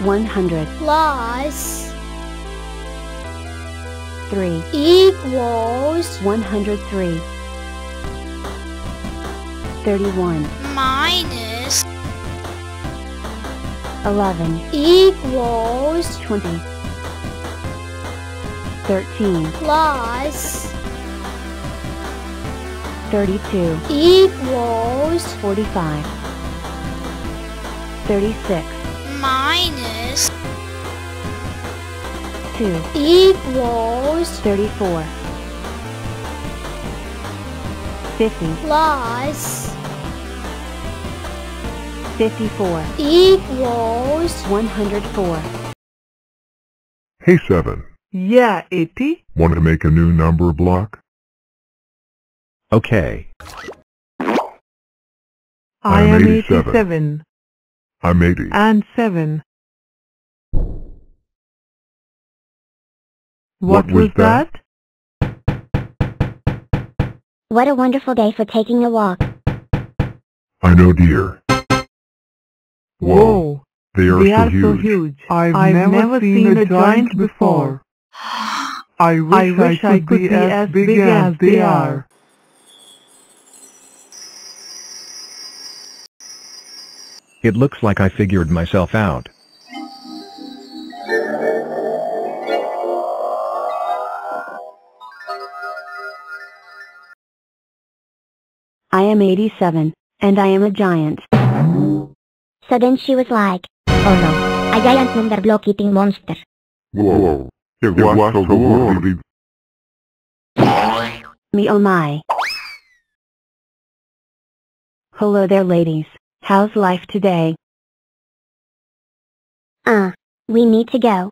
100 plus 3 equals 103. 31 minus 11 equals 20. 13 plus 32 equals 45. 36 minus 2 equals 34. 50 plus 54 equals 104. Hey, 7. Yeah, AP? Want to make a new number block? Okay. I am 87. I'm 80. And 7. What was that? What a wonderful day for taking a walk. I know, dear. Whoa. They are so huge. I've never seen a giant before. I wish I could be as big as they are. It looks like I figured myself out. I am 87, and I am a giant. So then she was like, oh no, a giant number block eating monster. Whoa, it was so worried. Me oh my. Hello there, ladies. How's life today? We need to go.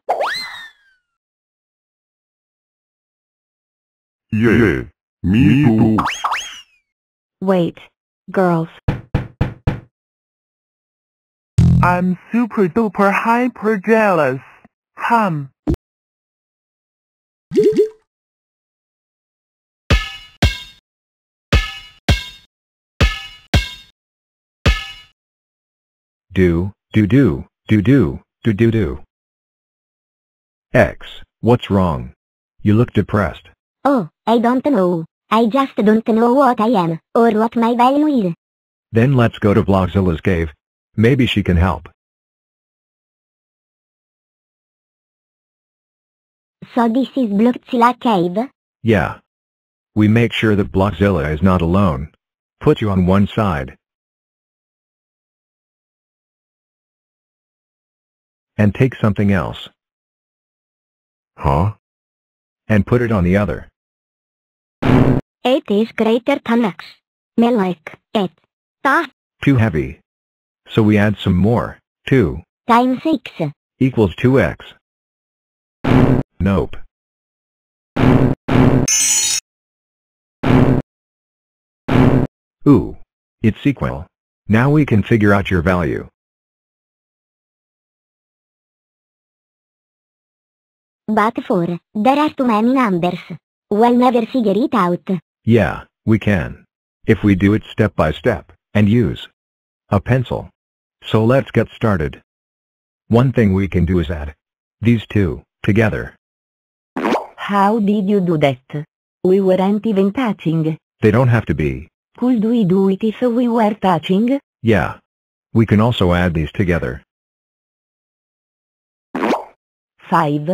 Yeah, me too. Wait, girls. I'm super duper hyper jealous. Hum. Do. X, what's wrong? You look depressed. Oh, I don't know. I just don't know what I am, or what my value is. Then let's go to Blockzilla's cave. Maybe she can help. So this is Blockzilla cave? Yeah. We make sure that Blockzilla is not alone. Put you on one side. And take something else. Huh? And put it on the other. 8 is greater than X. Me like 8. Ta. Too heavy. So we add some more. 2 times 6 equals 2X. Nope. Ooh. It's equal. Now we can figure out your value. But 4, there are too many numbers. We'll never figure it out. Yeah, we can. If we do it step by step, and use a pencil. So let's get started. One thing we can do is add these two together. How did you do that? We weren't even touching. They don't have to be. Could we do it if we were touching? Yeah. We can also add these together. 5.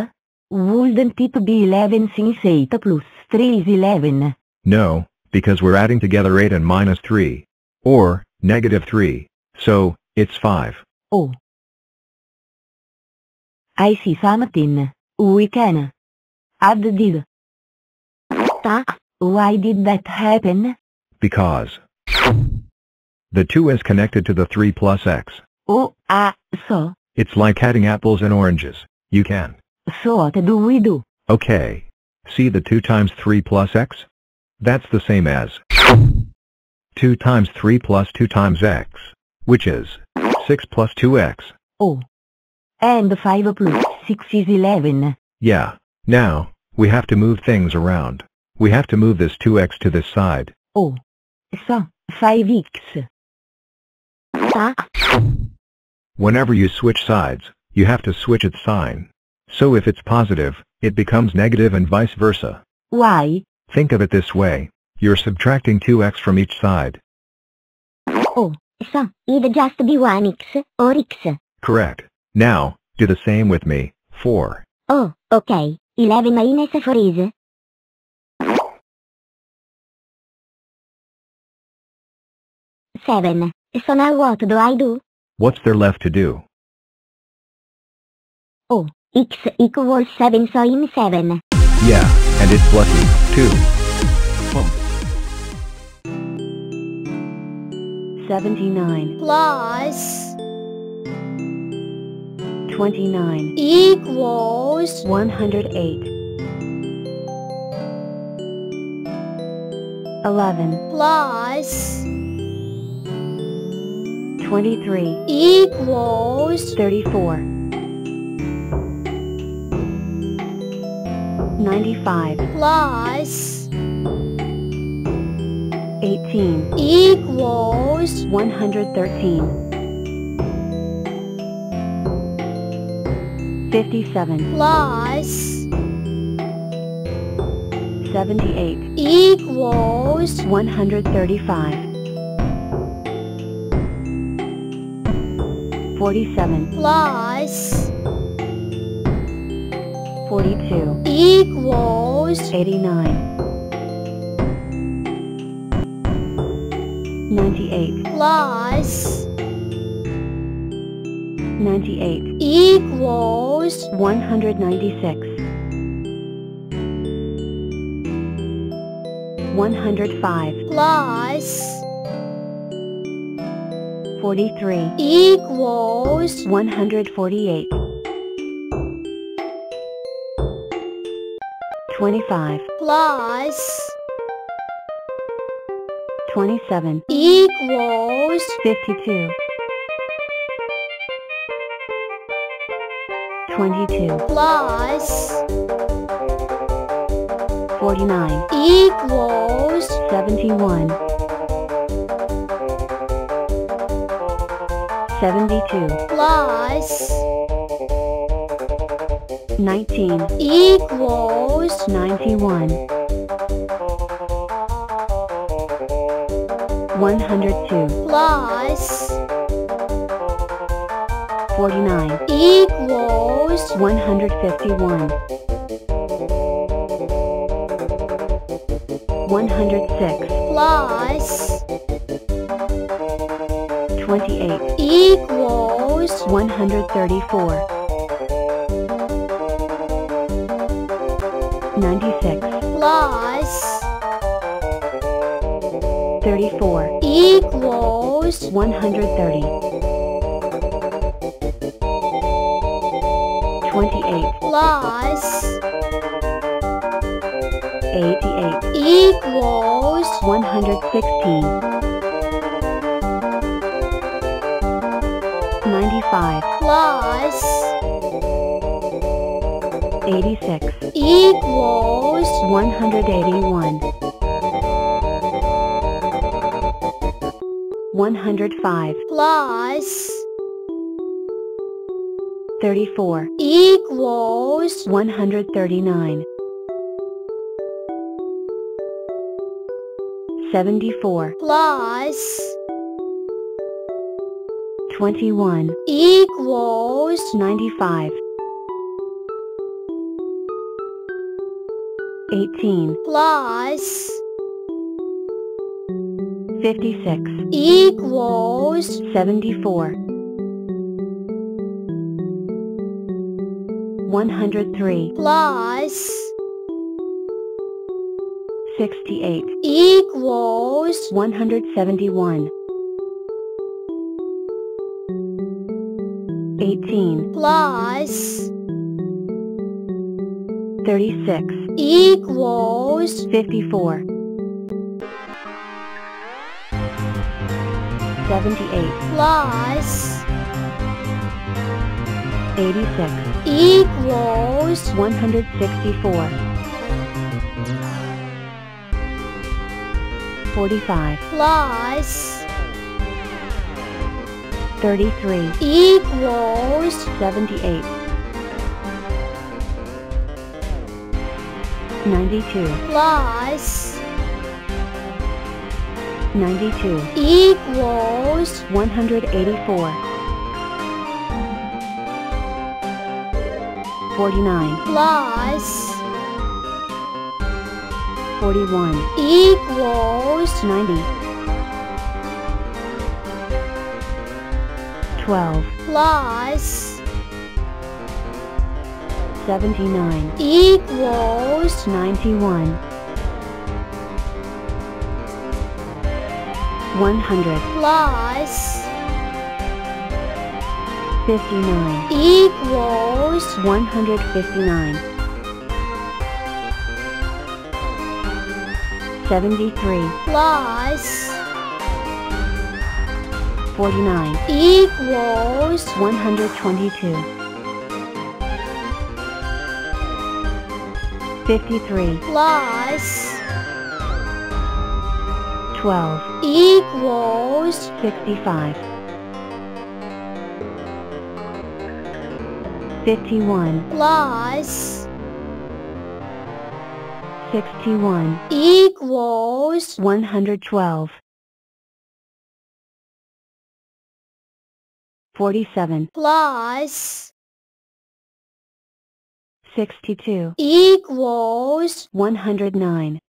Wouldn't it be 11 since 8 plus 3 is 11? No, because we're adding together 8 and minus 3. Or, negative 3. So, it's 5. Oh. I see something. We can add this. Why did that happen? Because the 2 is connected to the 3 plus X. Oh, so? It's like adding apples and oranges. You can. So what do we do? Okay. See the 2 times 3 plus X? That's the same as 2 times 3 plus 2 times X, which is 6 plus 2X. Oh. And 5 plus 6 is 11. Yeah. Now, we have to move things around. We have to move this 2X to this side. Oh. So, 5X. Whenever you switch sides, you have to switch its sign. So if it's positive, it becomes negative and vice versa. Why? Think of it this way. You're subtracting 2x from each side. Oh, so it'd just be 1x or x. Correct. Now, do the same with me. 4. Oh, okay. 11 minus 4 is... Seven. So now what do I do? What's there left to do? Oh, x equals 7, so I'm 7. Yeah, and it's lucky, too. Oh. 79 plus 29 equals 108. 11 plus 23 equals 34. 95 plus 18 equals 113. 57 plus 78 equals 135. 47 plus 42 equals 89. 98 plus 98 equals 196. 105 plus 43 equals 148. 25 plus 27 equals 52. 22 plus 49 equals 71. 72 plus 19 equals 91. 102 plus 49 equals 151. 106 plus 28 equals 134. 96 plus 34 equals 130. 28 plus 88 equals 116. 95 plus 86 equals 181. 105 plus 34 equals 139. 74 plus 21 equals 95. 18 plus 56 equals 74. 103 plus 68 equals 171. 18 plus 36 equals 54. 78 plus 86 equals 164. 45 plus 33 equals 78. 92 plus 92 equals 184. 49 plus 41 equals 90. 12 plus 79 equals 91. 100 plus 59 equals 159. 73 plus 49 equals 122. 53 plus 12 equals 65. 51 plus 61 equals 112. 47 plus 62 equals 109.